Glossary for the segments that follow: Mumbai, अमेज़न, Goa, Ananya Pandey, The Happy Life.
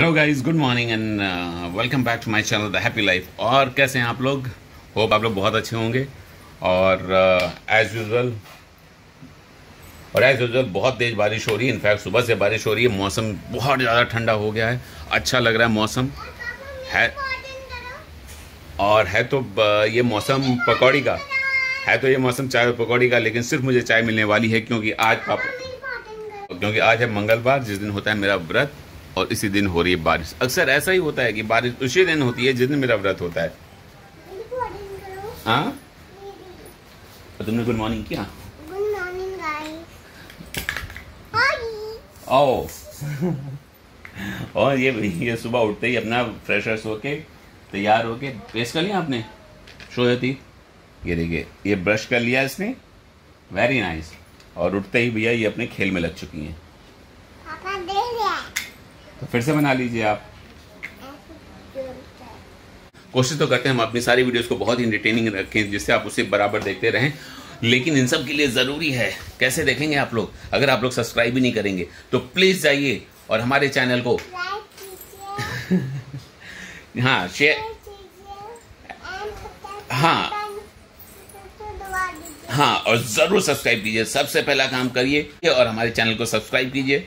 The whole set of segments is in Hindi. Hello guys, good morning and welcome back to my channel the happy life. और कैसे हैं आप लोग? होप आप लोग बहुत अच्छे होंगे। और एज़ यूजुअल बहुत तेज़ बारिश हो रही है। इनफैक्ट सुबह से बारिश हो रही है। मौसम बहुत ज़्यादा ठंडा हो गया है, अच्छा लग रहा है मौसम है। और है तो ये मौसम पकौड़ी का है, तो ये मौसम चाय और पकौड़ी का। लेकिन सिर्फ मुझे चाय मिलने वाली है क्योंकि आज है मंगलवार, जिस दिन होता है मेरा व्रत, और इसी दिन हो रही है बारिश। अक्सर ऐसा ही होता है कि बारिश उसी दिन होती है जिस दिन मेरा व्रत होता है। हाँ, तुमने गुड मॉर्निंग किया? Good morning guys. और ये सुबह उठते ही अपना फ्रेशर्स होके तैयार होके ब्रश कर लिया आपने? शोयती ये देखिए, ये ब्रश कर लिया इसने, वेरी नाइस। और उठते ही भैया ये अपने खेल में लग चुकी हैं। तो फिर से बना लीजिए आप। कोशिश तो करते हैं हम अपनी सारी वीडियोस को बहुत ही इंटरटेनिंग रखें, जिससे आप उसे बराबर देखते रहें। लेकिन इन सब के लिए ज़रूरी है, कैसे देखेंगे आप लोग अगर आप लोग सब्सक्राइब ही नहीं करेंगे? तो प्लीज़ जाइए और हमारे चैनल को हाँ शेयर, हाँ और ज़रूर सब्सक्राइब कीजिए। सबसे पहला काम करिए और हमारे चैनल को सब्सक्राइब कीजिए।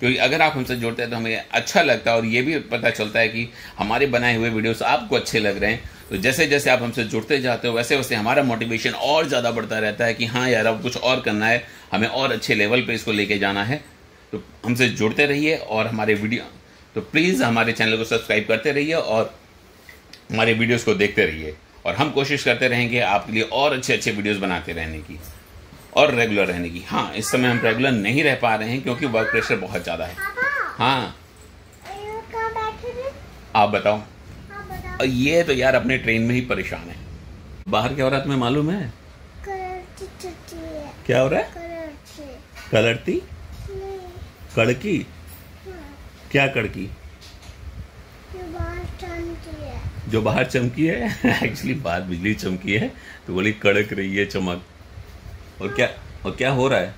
क्योंकि अगर आप हमसे जुड़ते हैं तो हमें अच्छा लगता है, और ये भी पता चलता है कि हमारे बनाए हुए वीडियोस आपको अच्छे लग रहे हैं। तो जैसे जैसे आप हमसे जुड़ते जाते हो वैसे वैसे हमारा मोटिवेशन और ज़्यादा बढ़ता रहता है कि हाँ यार, अब कुछ और करना है, हमें और अच्छे लेवल पे इसको लेके जाना है। तो हमसे जुड़ते रहिए और हमारे वीडियो, तो प्लीज़ हमारे चैनल को सब्सक्राइब करते रहिए और हमारे वीडियोज़ को देखते रहिए। और हम कोशिश करते रहेंगे आपके लिए और अच्छे अच्छे वीडियोज़ बनाते रहने की और रेगुलर रहने की। हाँ, इस समय हम रेगुलर नहीं रह पा रहे हैं क्योंकि वर्क प्रेशर बहुत ज़्यादा है। हाँ, आप बताओ। और ये तो यार अपने ट्रेन में ही परेशान है। बाहर क्या हो रहा है तुम्हें मालूम है? क्या हो रहा है? कलरती कड़की। क्या कड़की? जो बाहर चमकी है। एक्चुअली बाहर बिजली चमकी है तो बोली कड़क रही है चमक। और क्या हो रहा है?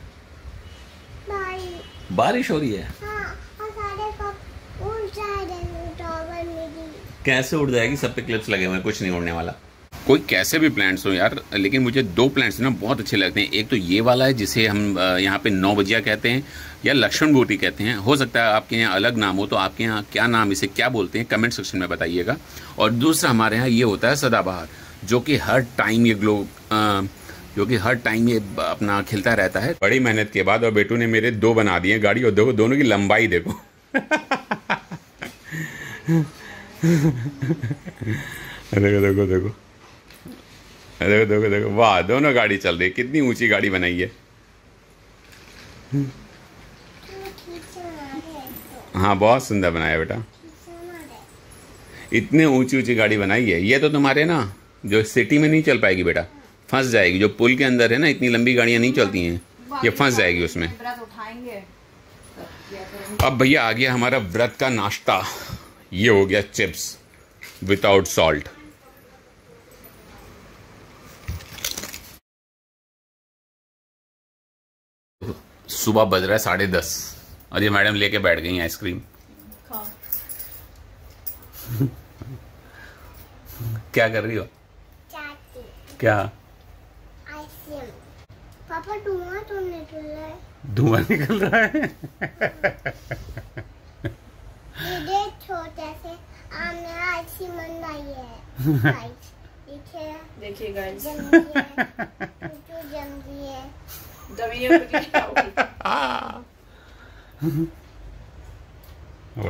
बारिश हो रही है। हाँ, और सारे कप उड़ जाएंगे। कैसे उड़ जाएगी? सब पे क्लिप्स लगे हुए हैं, कुछ नहीं उड़ने वाला। कोई कैसे भी प्लांट्स हो यार, लेकिन मुझे दो प्लांट्स ना बहुत अच्छे लगते हैं। एक तो ये वाला है जिसे हम यहाँ पे नौबजिया कहते हैं या लक्ष्मण बोटी कहते हैं। हो सकता है आपके यहाँ अलग नाम हो, तो आपके यहाँ क्या नाम, इसे क्या बोलते हैं, कमेंट सेक्शन में बताइएगा। और दूसरा हमारे यहाँ ये होता है सदाबहार, जो कि हर टाइम ये अपना खिलता रहता है। बड़ी मेहनत के बाद और बेटू ने मेरे दो बना दिए गाड़ी, और देखो दोनों की लंबाई देखो। देखो वाह, दोनों गाड़ी चल रही। कितनी ऊंची गाड़ी बनाई है। हाँ, बहुत सुंदर बनाया बेटा, इतने ऊंची गाड़ी बनाई है। ये तो तुम्हारे ना जो सिटी में नहीं चल पाएगी बेटा, फंस जाएगी। जो पुल के अंदर है ना, इतनी लंबी गाड़ियाँ नहीं चलती हैं, ये फंस जाएगी उसमें। अब भैया आ गया हमारा व्रत का नाश्ता। ये हो गया चिप्स विदाउट सॉल्ट। सुबह बज रहा है 10:30 और ये मैडम लेके बैठ गई आइसक्रीम। क्या कर रही हो? क्या पापा, धुआं निकल रहा है। देखिए गाइस,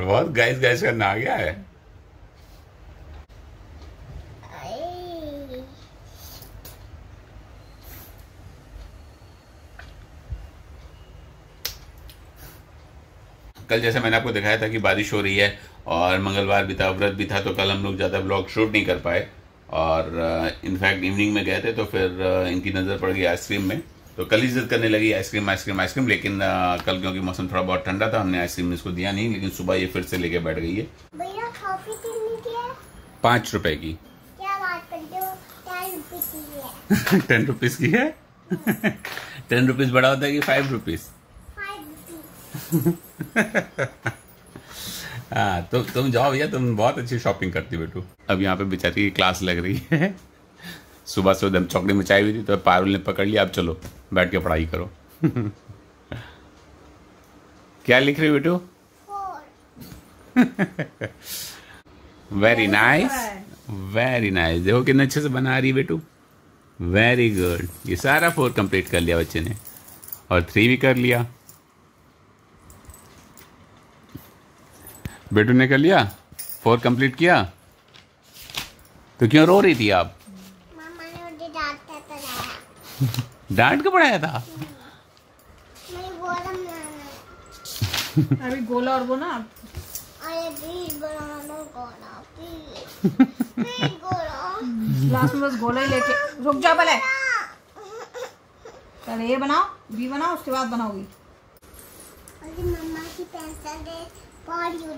बहुत गाइस करना आ गया है। कल जैसे मैंने आपको दिखाया था कि बारिश हो रही है और मंगलवार भी था, व्रत भी था, तो कल हम लोग ज़्यादा ब्लॉग शूट नहीं कर पाए। और इनफैक्ट इवनिंग में गए थे तो फिर इनकी नज़र पड़ गई आइसक्रीम में, तो कल ही जिद करने लगी आइसक्रीम। लेकिन कल क्योंकि मौसम थोड़ा बहुत ठंडा था, हमने आइसक्रीम इसको दिया नहीं। लेकिन सुबह ये फिर से लेके बैठ गई है। 5 रुपए की। क्या बात करते हो? 10 रुपीज की है। 10 रुपीज बड़ा होता है कि 5 रुपीज? 5 रुपीज। हाँ तो तुम जाओ भैया, तुम बहुत अच्छी शॉपिंग करती बेटू। अब यहाँ पे बेचारी की क्लास लग रही है। सुबह से दम चौकड़ी मचाई हुई थी तो पारुल ने पकड़ लिया, अब चलो बैठ के पढ़ाई करो। क्या लिख रही बेटू? Very nice, very nice. देखो कितने अच्छे से बना रही बेटू, वेरी गुड। ये सारा 4 कंप्लीट कर लिया बच्चे ने और 3 भी कर लिया। बेटू ने कर लिया, 4 कंप्लीट किया। तो क्यों रो रही थी आप? मामा ने मुझे डांट के पढ़ाया था। मैं गोला बनाना। अभी गोला और बना। अरे प्लीज बनाना गोला, प्लीज गोला। लास्ट में बस गोला ही लेके रुक जा पहले। पहले ये बनाओ, बी बनाओ, उसके बाद बनाओगी। अरे मम्मा की पेंसिल दे। गोली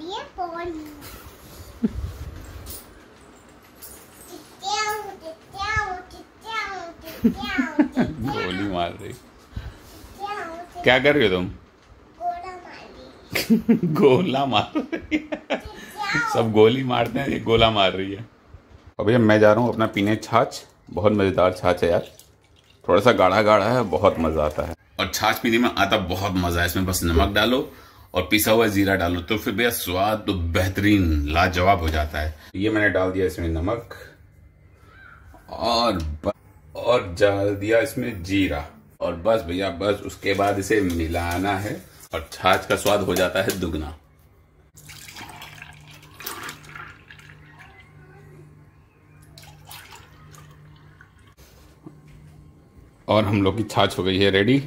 मार रही। क्या कर रहे हो तुम? गोला मार रही है। सब गोली मारते हैं, ये गोला मार रही है। अब भैया मैं जा रहा हूँ अपना पीने छाछ। बहुत मज़ेदार छाछ है यार, थोड़ा सा गाढ़ा गाढ़ा है, बहुत मज़ा आता है। और छाछ पीने में आता बहुत मज़ा है। इसमें बस नमक डालो और पिसा हुआ जीरा डालो तो फिर भैया स्वाद तो बेहतरीन लाजवाब हो जाता है। ये मैंने डाल दिया इसमें नमक और डाल दिया इसमें जीरा और बस भैया बस उसके बाद इसे मिलाना है और छाछ का स्वाद हो जाता है दुगना। और हम लोग की छाछ हो गई है रेडी।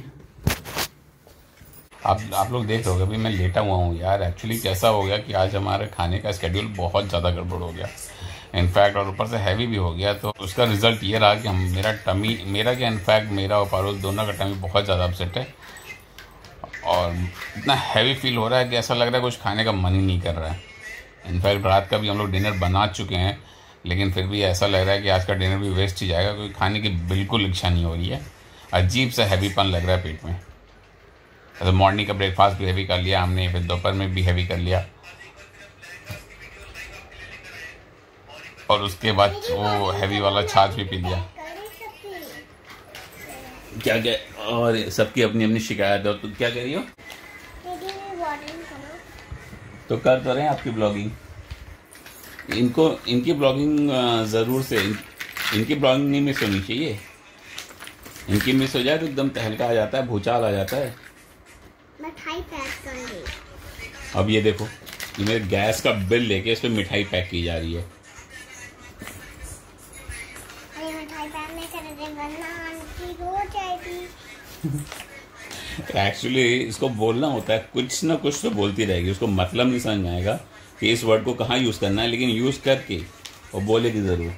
आप लोग देख रहे हो अभी मैं लेटा हुआ हूँ यार। एक्चुअली कैसा हो गया कि आज हमारे खाने का स्केड्यूल बहुत ज़्यादा गड़बड़ हो गया, इनफैक्ट, और ऊपर से हैवी भी हो गया। तो उसका रिजल्ट ये रहा कि मेरा और पारुल दोनों का टमी बहुत ज़्यादा अपसेट है और इतना हैवी फील हो रहा है कि ऐसा लग रहा है कुछ खाने का मन ही नहीं कर रहा है। इनफैक्ट रात का भी हम लोग डिनर बना चुके हैं लेकिन फिर भी ऐसा लग रहा है कि आज का डिनर भी वेस्ट ही जाएगा क्योंकि खाने की बिल्कुल इच्छा नहीं हो रही है। अजीब सा हैवीपन लग रहा है पेट में। तो मॉर्निंग का ब्रेकफास्ट भी हैवी कर लिया हमने, फिर दोपहर में भी हैवी कर लिया और उसके बाद वो हैवी वाला छाछ भी पी लिया। क्या कह, और सबकी अपनी अपनी शिकायत है। तो क्या कह रही हो? तो कर तो रहे हैं आपकी ब्लॉगिंग। इनको इनकी ब्लॉगिंग ज़रूर से इनकी ब्लॉगिंग नहीं मिस होनी चाहिए। इनकी मिस हो जाए तो एकदम तहलका आ जाता है, भूचाल आ जाता है। मिठाई पैक कर ली। अब ये देखो ये मेरे गैस का बिल लेके इसमें मिठाई पैक की जा रही है। अरे मिठाई पैक नहीं कर रहे वरना आंटी रो जाएगी। एक्चुअली इसको बोलना होता है, कुछ ना कुछ तो बोलती रहेगी। उसको मतलब नहीं समझ आएगा कि इस वर्ड को कहाँ यूज़ करना है लेकिन यूज़ करके वो बोलेगी ज़रूर।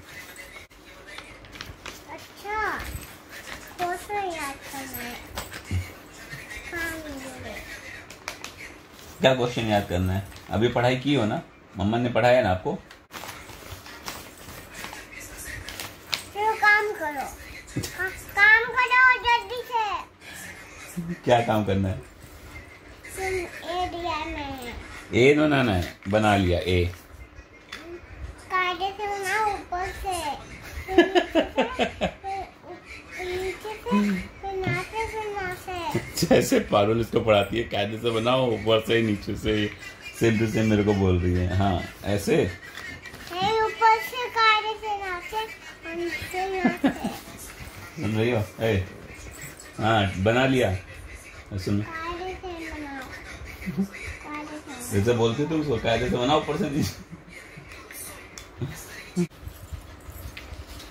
क्या क्वेश्चन याद करना है? अभी पढ़ाई की हो ना, मम्मा ने पढ़ाया ना आपको? चलो काम करो। काम करो जल्दी से। क्या काम करना है? ए दिया मैंने। ए बनाना है, बना लिया ए। काटे से बना ऊपर से, नीचे से। जैसे पारुल इसको पढ़ाती है, कायदे से बनाओ, ऊपर से नीचे से मेरे को बोल रही है। हाँ ऐसे ऊपर से कायदे से सुन रही हो? हाँ बना लिया। सुनो जैसे बोलते थे उसको, कायदे से बनाओ ऊपर से नीचे।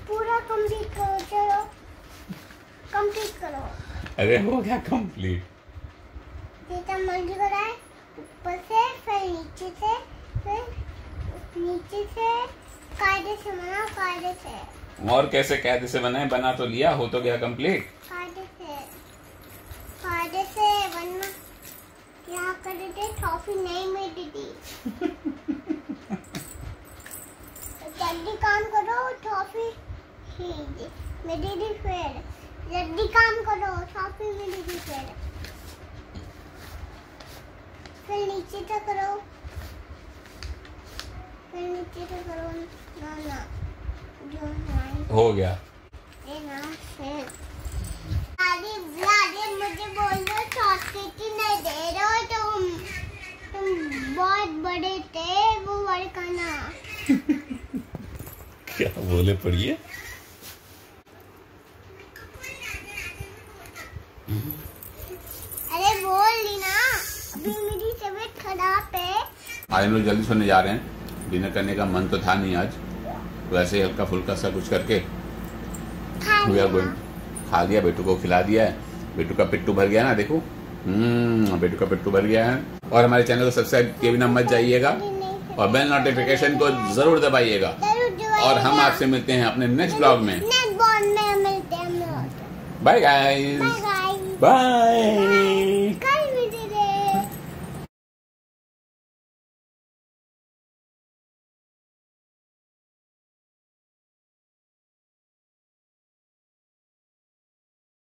पूरा कंप्लीट करो, चलो कंप्लीट करो। अरे हो गया कंप्लीट। ऊपर से फिर नीचे से, फिर नीचे से कायदे से बनाओ, कायदे से। और कैसे कायदे से बनाए? बना तो लिया, हो तो गया कंप्लीट। कायदे से बनना यहाँ कर देते, टॉफी नहीं मिली थी। जल्दी काम करो, टॉफी मेरी रिक्वेस्ट, जल्दी काम करो, शॉपिंग मेरी रिक्वेस्ट, फिर नीचे तक करो, फिर नीचे तक करो। ना ना जो हो गया ये ना है। अरे ब्लाडे मुझे बोल दो शॉर्टकट नहीं दे रहे हो तुम बहुत बड़े थे वो वाले खाना। क्या बोले पढ़िए आज हम लोग जल्दी सोने जा रहे हैं। डिनर करने का मन तो था नहीं आज, वैसे ही हल्का फुल्का सा कुछ करके खा लिया। बेटू को खिला दिया है, बेटू का पिट्टू भर गया ना देखो। बेटू का पिट्टू भर गया है। और हमारे चैनल को सब्सक्राइब किए बिना मत जाइएगा और बेल नोटिफिकेशन को जरूर दबाइएगा। और हम आपसे मिलते हैं अपने नेक्स्ट ब्लॉग में। Bye guys, bye.